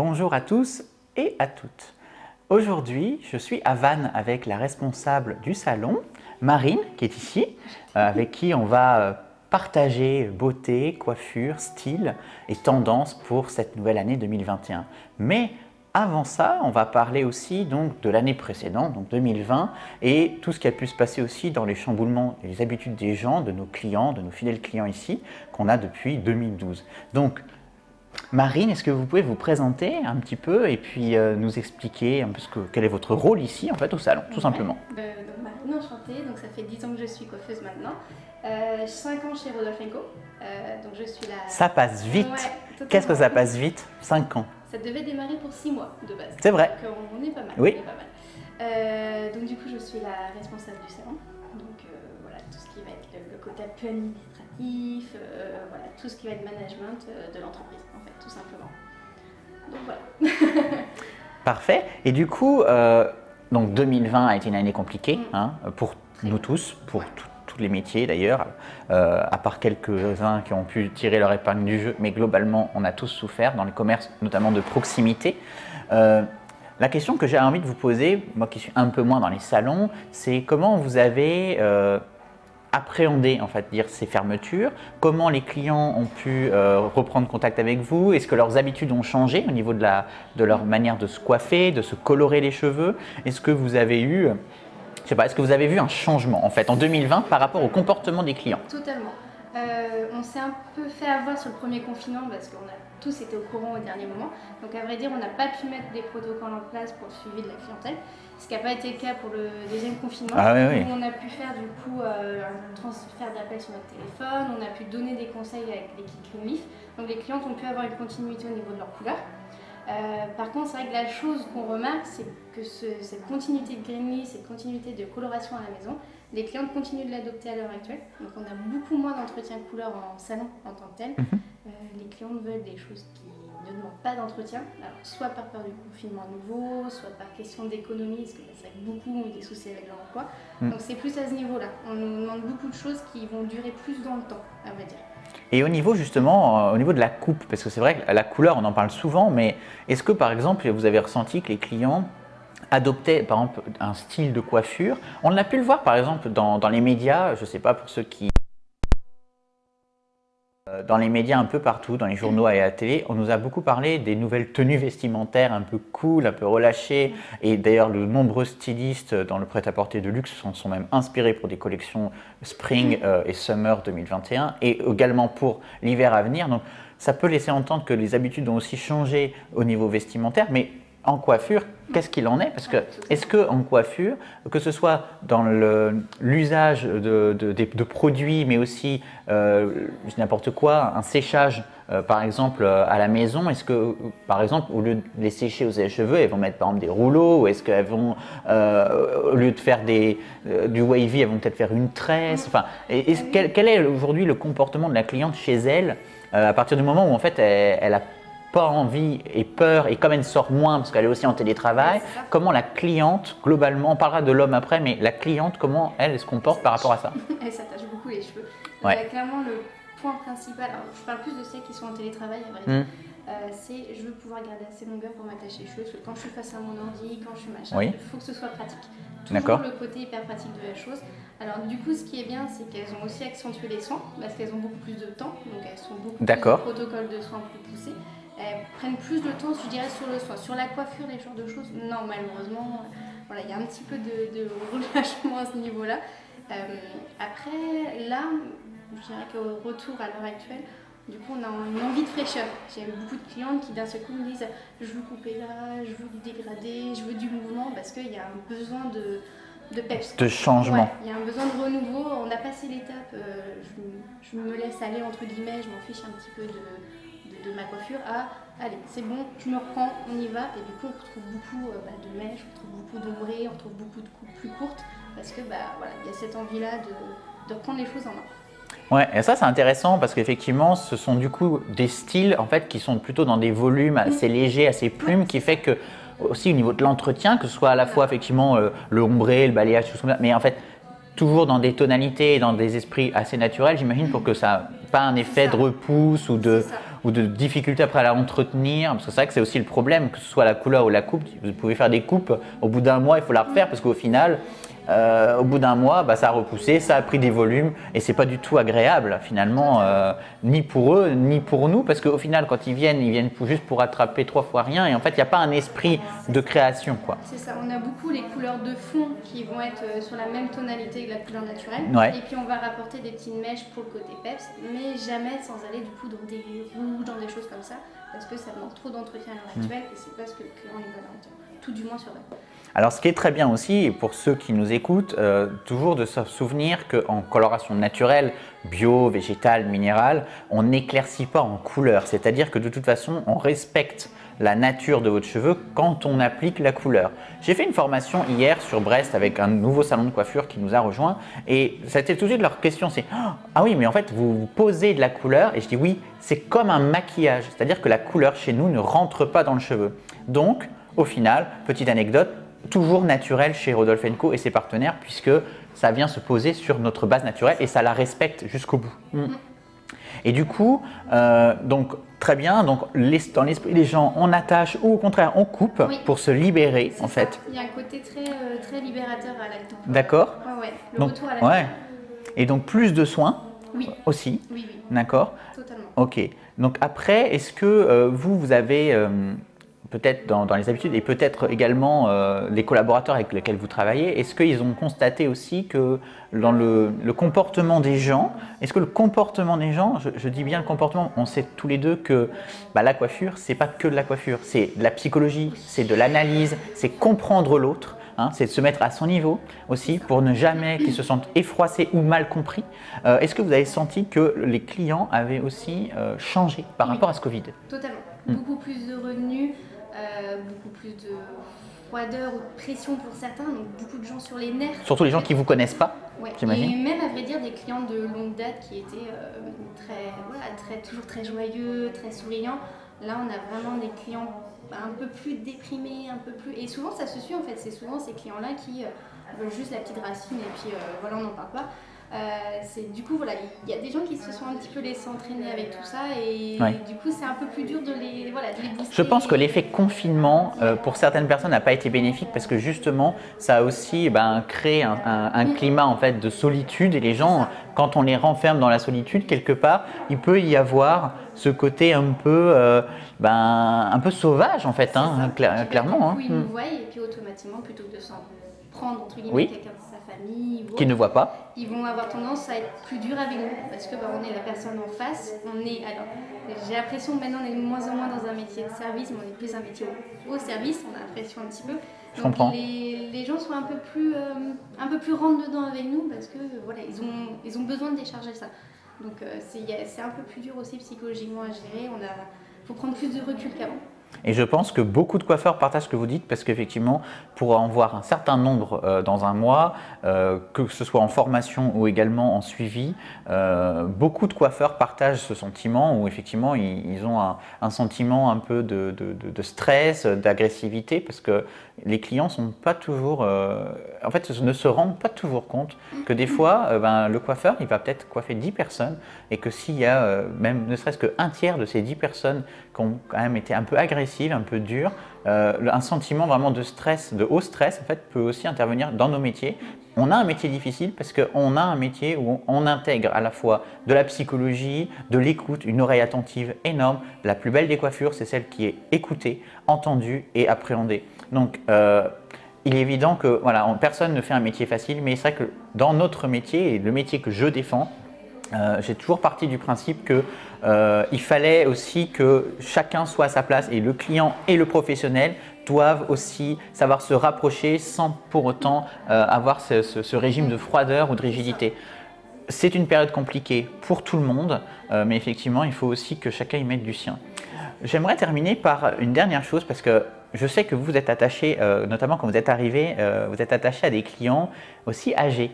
Bonjour à tous et à toutes. Aujourd'hui, je suis à Vannes avec la responsable du salon, Marine, qui est ici, avec qui on va partager beauté, coiffure, style et tendance pour cette nouvelle année 2021. Mais avant ça, on va parler aussi donc de l'année précédente, donc 2020, et tout ce qui a pu se passer aussi dans les chamboulements et les habitudes des gens, de nos clients, de nos fidèles clients ici, qu'on a depuis 2012. Donc, Marine, est-ce que vous pouvez vous présenter un petit peu et puis nous expliquer un peu quel est votre rôle ici en fait au salon, tout simplement. Donc Marine, enchantée, donc ça fait 10 ans que je suis coiffeuse maintenant, 5 ans chez Rodolphe & Co, donc je suis là. Ça passe vite, ouais, qu'est-ce que ça passe vite, 5 ans. Ça devait démarrer pour 6 mois de base. C'est vrai. Donc on est pas mal, oui. On est pas mal. Donc du coup je suis la responsable du salon, donc voilà tout ce qui va être le côté un peu administratif, voilà, tout ce qui va être management de l'entreprise en fait, tout simplement. Donc voilà. Parfait. Et du coup, donc 2020 a été une année compliquée, hein, pour nous tous, pour tous les métiers d'ailleurs, à part quelques-uns qui ont pu tirer leur épingle du jeu, mais globalement on a tous souffert dans les commerces, notamment de proximité. La question que j'ai envie de vous poser, moi qui suis un peu moins dans les salons, c'est comment vous avez appréhendé en fait ces fermetures, comment les clients ont pu reprendre contact avec vous, est-ce que leurs habitudes ont changé au niveau de leur manière de se coiffer, de se colorer les cheveux, est-ce que vous avez eu, je sais pas, est-ce que vous avez vu un changement en fait en 2020 par rapport au comportement des clients? Totalement. On s'est un peu fait avoir sur le premier confinement parce qu'on a tous été au courant au dernier moment. Donc à vrai dire, on n'a pas pu mettre des protocoles en place pour le suivi de la clientèle, ce qui n'a pas été le cas pour le deuxième confinement. Ah, oui, oui. On a pu faire du coup un transfert d'appels sur notre téléphone, on a pu donner des conseils avec l'équipe Greenly. Donc les clients ont pu avoir une continuité au niveau de leur couleur. Par contre, c'est vrai que la chose qu'on remarque, c'est que cette continuité de Greenly, cette continuité de coloration à la maison, les clients continuent de l'adopter à l'heure actuelle. Donc on a beaucoup moins d'entretien couleur en salon en tant que tel. Les clients veulent des choses qui ne demandent pas d'entretien, soit par peur du confinement à nouveau, soit par question d'économie, parce que ça beaucoup ont des soucis avec leur emploi. Donc c'est plus à ce niveau-là. On nous demande beaucoup de choses qui vont durer plus dans le temps, à vrai dire. Et au niveau justement, au niveau de la coupe, parce que c'est vrai que la couleur, on en parle souvent, mais est-ce que par exemple, vous avez ressenti que les clients adoptaient par exemple un style de coiffure? On a pu le voir par exemple dans les médias, je ne sais pas pour ceux qui… Dans les médias un peu partout, dans les journaux et à la télé, on nous a beaucoup parlé des nouvelles tenues vestimentaires un peu cool, un peu relâchées. Et d'ailleurs, de nombreux stylistes dans le prêt-à-porter de luxe sont même inspirés pour des collections Spring et Summer 2021 et également pour l'hiver à venir. Donc, ça peut laisser entendre que les habitudes ont aussi changé au niveau vestimentaire, mais en coiffure, qu'est-ce qu'il en est? Parce que est-ce que en coiffure, que ce soit dans l'usage de produits, mais aussi n'importe quoi, un séchage par exemple à la maison, est-ce que par exemple au lieu de les sécher aux sèche-cheveux, elles vont mettre par exemple des rouleaux, ou est-ce qu'elles vont au lieu de faire du wavy, elles vont peut-être faire une tresse? Enfin, quel est aujourd'hui le comportement de la cliente chez elle à partir du moment où en fait elle a pas envie et peur, et comme elle sort moins parce qu'elle est aussi en télétravail, oui, comment la cliente, globalement, on parlera de l'homme après, mais la cliente, comment elle se comporte par rapport à ça? Elle s'attache beaucoup les cheveux. Ouais. Donc, clairement, le point principal, alors, je parle plus de celles qui sont en télétravail, à vrai dire, c'est je veux pouvoir garder assez longueur pour m'attacher les cheveux, parce que quand je suis face à mon ordi, quand je suis machin, il faut que ce soit pratique. Toujours le côté hyper pratique de la chose. Alors du coup, ce qui est bien, c'est qu'elles ont aussi accentué les soins, parce qu'elles ont beaucoup plus de temps, donc elles sont beaucoup plus de protocoles de soins plus poussés. Elles prennent plus de temps, je dirais, sur le soin. Sur la coiffure, les genres de choses, non, malheureusement, voilà, il y a un petit peu de relâchement à ce niveau-là. Après, là, je dirais qu'au retour à l'heure actuelle, du coup, on a une envie de fraîcheur. J'ai beaucoup de clientes qui d'un seul coup me disent « je veux couper là, je veux dégrader, je veux du mouvement » parce qu'il y a un besoin de peps. De changement. Ouais, il y a un besoin de renouveau. On a passé l'étape, je me laisse aller, entre guillemets, je m'en fiche un petit peu de ma coiffure à allez, c'est bon, je me reprends, on y va, et du coup on retrouve beaucoup de mèches, on retrouve beaucoup d'ombrés, on retrouve beaucoup de coupes plus courtes parce que voilà, il y a cette envie là de reprendre les choses en main. Ouais, et ça c'est intéressant parce qu'effectivement ce sont du coup des styles en fait qui sont plutôt dans des volumes assez légers, assez plumes, qui fait que aussi au niveau de l'entretien, que ce soit à la fois effectivement le ombré, le balayage, tout ça, mais en fait toujours dans des tonalités et dans des esprits assez naturels, j'imagine, pour que ça pas un effet de repousse ou de difficulté après à la entretenir, parce que c'est vrai que c'est aussi le problème, que ce soit la couleur ou la coupe, vous pouvez faire des coupes, au bout d'un mois il faut la refaire parce qu'au final, au bout d'un mois, bah, ça a repoussé, ça a pris des volumes et c'est pas du tout agréable finalement, ni pour eux, ni pour nous, parce qu'au final quand ils viennent juste pour attraper trois fois rien et en fait il n'y a pas un esprit de création, quoi. C'est ça, on a beaucoup les couleurs de fond qui vont être sur la même tonalité que la couleur naturelle, ouais. Et puis on va rapporter des petites mèches pour le côté peps, mais jamais sans aller du coup dans des rouges, dans des choses comme ça, parce que ça demande trop d'entretien à l'heure actuelle et c'est pas ce que le client il va entendre, tout du moins sur eux. Alors ce qui est très bien aussi, et pour ceux qui nous écoutent, toujours de se souvenir qu'en coloration naturelle, bio, végétale, minérale, on n'éclaircit pas en couleur. C'est-à-dire que de toute façon, on respecte la nature de votre cheveu quand on applique la couleur. J'ai fait une formation hier sur Brest avec un nouveau salon de coiffure qui nous a rejoint et c'était tout de suite leur question, c'est « Ah oui, mais en fait, vous posez de la couleur ?» et je dis « Oui, c'est comme un maquillage. » C'est-à-dire que la couleur chez nous ne rentre pas dans le cheveu. Donc, au final, petite anecdote, toujours naturel chez Rodolphe & Co et ses partenaires, puisque ça vient se poser sur notre base naturelle et ça la respecte jusqu'au bout. Et du coup, donc très bien, donc dans l'esprit des gens, on attache ou au contraire on coupe, oui, pour se libérer en fait. Il y a un côté très, très libérateur à la coupe. D'accord. Ouais, ouais. Le donc, retour à la coupe. Ouais. Et donc plus de soins, oui, aussi. Oui, oui. D'accord. Totalement. Ok. Donc après, est-ce que vous avez peut-être dans les habitudes et peut-être également les collaborateurs avec lesquels vous travaillez, est-ce qu'ils ont constaté aussi que dans le comportement des gens, est-ce que le comportement des gens, je dis bien le comportement, on sait tous les deux que bah, la coiffure, c'est pas que de la coiffure, c'est de la psychologie, c'est de l'analyse, c'est comprendre l'autre, hein, c'est de se mettre à son niveau aussi pour ne jamais qu'ils se sentent effroissés ou mal compris. Est-ce que vous avez senti que les clients avaient aussi changé par rapport à ce Covid? Totalement, beaucoup plus de revenus, beaucoup plus de froideur ou de pression pour certains, donc beaucoup de gens sur les nerfs. Surtout les gens qui ne vous connaissent pas, ouais, j'imagine. Et même à vrai dire des clients de longue date qui étaient toujours très joyeux, très souriants. Là on a vraiment des clients un peu plus déprimés, un peu plus… Et souvent ça se suit en fait, c'est souvent ces clients-là qui veulent juste la petite racine et puis voilà, on n'en parle pas. Du coup voilà, il y a des gens qui se sont un petit peu laissés entraîner avec tout ça et du coup c'est un peu plus dur de les, voilà, de les booster. Je pense que l'effet confinement pour certaines personnes n'a pas été bénéfique parce que justement ça a aussi créé un climat en fait de solitude et les gens, quand on les renferme dans la solitude quelque part, il peut y avoir ce côté un peu sauvage en fait, hein, clairement. Ils nous voient et puis automatiquement plutôt que de s'en prendre entre guillemets quelqu'un de sa famille ou autre, qui ne voit pas, ils vont avoir tendance à être plus durs avec nous parce que on est la personne en face, on est… Alors j'ai l'impression maintenant on est de moins en moins dans un métier de service, mais on est plus un métier au service, on a l'impression un petit peu. Je comprends. Les gens sont un peu plus rentre dedans avec nous parce que voilà, ils ont besoin de décharger ça. Donc c'est un peu plus dur aussi psychologiquement à gérer, faut prendre plus de recul qu'avant. Et je pense que beaucoup de coiffeurs partagent ce que vous dites parce qu'effectivement, pour en voir un certain nombre dans un mois, que ce soit en formation ou également en suivi, beaucoup de coiffeurs partagent ce sentiment où effectivement ils ont un sentiment un peu de stress, d'agressivité parce que les clients sont pas toujours, en fait, ne se rendent pas toujours compte que des fois, le coiffeur, il va peut-être coiffer 10 personnes et que s'il y a même ne serait-ce qu'un tiers de ces 10 personnes qui ont quand même été un peu agressives, un peu dures, un sentiment vraiment de stress, de haut stress, en fait, peut aussi intervenir dans nos métiers. On a un métier difficile parce qu'on a un métier où on intègre à la fois de la psychologie, de l'écoute, une oreille attentive énorme. La plus belle des coiffures, c'est celle qui est écoutée, entendue et appréhendée. Donc, il est évident que personne ne fait un métier facile, mais c'est vrai que dans notre métier, et le métier que je défends, j'ai toujours parti du principe que il fallait aussi que chacun soit à sa place et le client et le professionnel doivent aussi savoir se rapprocher sans pour autant avoir ce régime de froideur ou de rigidité. C'est une période compliquée pour tout le monde, mais effectivement, il faut aussi que chacun y mette du sien. J'aimerais terminer par une dernière chose parce que je sais que vous êtes attaché, notamment quand vous êtes arrivé, vous êtes attaché à des clients aussi âgés.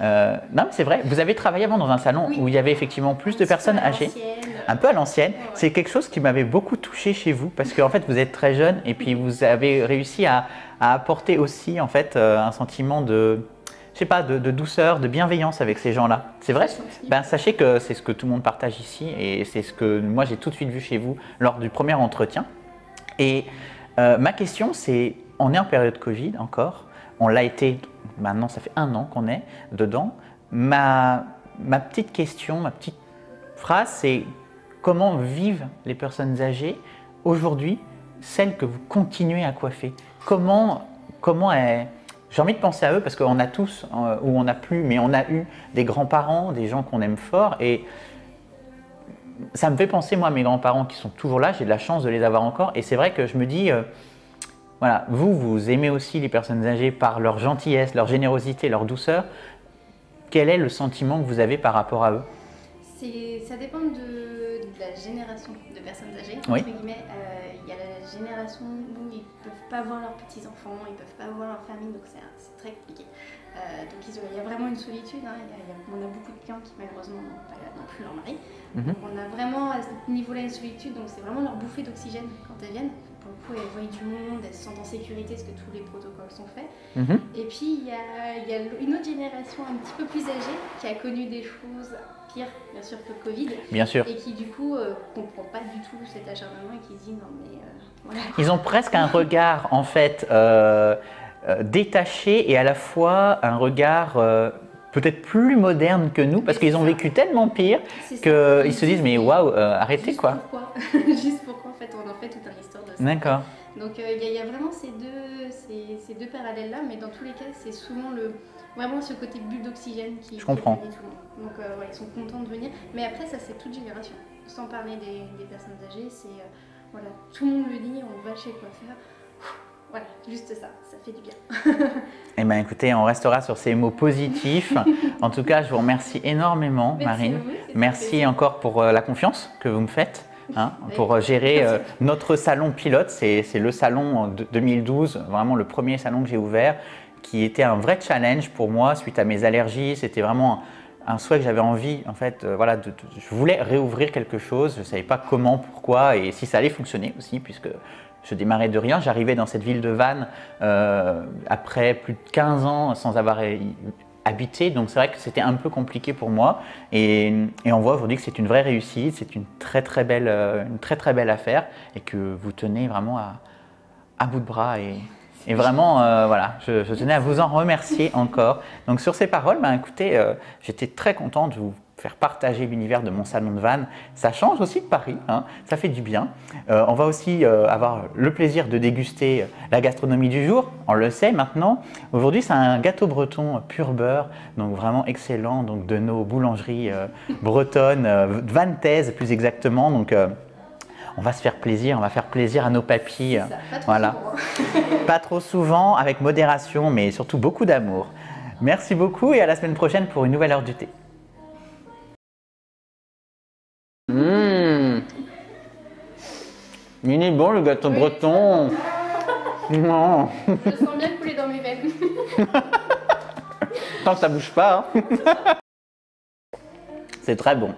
Non, mais c'est vrai, vous avez travaillé avant dans un salon où il y avait effectivement plus de personnes âgées, un peu à l'ancienne. C'est quelque chose qui m'avait beaucoup touché chez vous parce qu'en fait vous êtes très jeune et puis vous avez réussi à apporter aussi en fait un sentiment de je sais pas, de douceur, de bienveillance avec ces gens-là. C'est vrai? Ben, sachez que c'est ce que tout le monde partage ici et c'est ce que moi j'ai tout de suite vu chez vous lors du premier entretien. Et ma question c'est, on est en période Covid encore, on l'a été, maintenant ça fait 1 an qu'on est dedans. Ma petite question, ma petite phrase c'est comment vivent les personnes âgées aujourd'hui, celles que vous continuez à coiffer? Comment est... J'ai envie de penser à eux parce qu'on a tous, ou on n'a plus, mais on a eu des grands-parents, des gens qu'on aime fort. Et ça me fait penser, moi, à mes grands-parents qui sont toujours là. J'ai de la chance de les avoir encore. Et c'est vrai que je me dis, voilà, vous aimez aussi les personnes âgées par leur gentillesse, leur générosité, leur douceur. Quel est le sentiment que vous avez par rapport à eux? Ça dépend de la génération de personnes âgées, oui. Entre guillemets. Il y a la génération où ils ne peuvent pas voir leurs petits-enfants, ils ne peuvent pas voir leur famille, donc c'est très compliqué. Donc il y a vraiment une solitude, hein. On a beaucoup de clients qui malheureusement n'ont pas non plus leur mari. Mm-hmm. Donc on a vraiment à ce niveau-là une solitude, donc c'est vraiment leur bouffée d'oxygène quand elles viennent. Pour le coup, elles voient du monde, elles se sentent en sécurité parce que tous les protocoles sont faits. Mm-hmm. Et puis il y a une autre génération un petit peu plus âgée qui a connu des choses pires, bien sûr, que le Covid. Bien sûr. Et qui du coup ne comprend pas du tout cet acharnement et qui se dit non mais voilà. Ils ont presque un regard en fait... détaché et à la fois un regard peut-être plus moderne que nous parce qu'ils ont vécu tellement pire qu'ils se disent mais waouh, arrêtez. Juste quoi. Pourquoi juste pourquoi en fait on en fait toute une histoire de ça. D'accord. Donc il y a vraiment ces deux parallèles là, mais dans tous les cas c'est souvent vraiment ce côté bulle d'oxygène qui réunit tout le monde. Donc ouais, ils sont contents de venir, mais après ça c'est toute génération. Sans parler des personnes âgées, c'est voilà, tout le monde le dit, on va chez le coiffeur. Voilà, juste ça, ça fait du bien. Eh bien écoutez, on restera sur ces mots positifs. En tout cas, je vous remercie énormément, merci Marine. Merci encore pour la confiance que vous me faites, hein, oui, pour gérer notre salon pilote. C'est le salon de 2012, vraiment le premier salon que j'ai ouvert, qui était un vrai challenge pour moi suite à mes allergies. C'était vraiment un souhait que j'avais envie, en fait, voilà, je voulais réouvrir quelque chose. Je ne savais pas comment, pourquoi et si ça allait fonctionner aussi, puisque... Je démarrais de rien, j'arrivais dans cette ville de Vannes après plus de 15 ans sans avoir habité, donc c'est vrai que c'était un peu compliqué pour moi et on voit aujourd'hui que c'est une vraie réussite, c'est une très très belle affaire et que vous tenez vraiment à bout de bras et vraiment voilà, je tenais à vous en remercier encore. Donc sur ces paroles, ben, écoutez, j'étais très content de vous faire partager l'univers de mon salon de Vannes. Ça change aussi de Paris, hein, ça fait du bien. On va aussi avoir le plaisir de déguster la gastronomie du jour, on le sait maintenant. Aujourd'hui, c'est un gâteau breton pur beurre, donc vraiment excellent, donc de nos boulangeries bretonnes, vannaises plus exactement. Donc, on va se faire plaisir, on va faire plaisir à nos papilles. Ça, pas trop voilà. Pas trop souvent, avec modération, mais surtout beaucoup d'amour. Merci beaucoup et à la semaine prochaine pour une nouvelle heure du thé. Il est bon le gâteau oui. Breton. Non. Je sens bien couler dans mes veines. Tant que ça bouge pas. Hein. C'est très bon.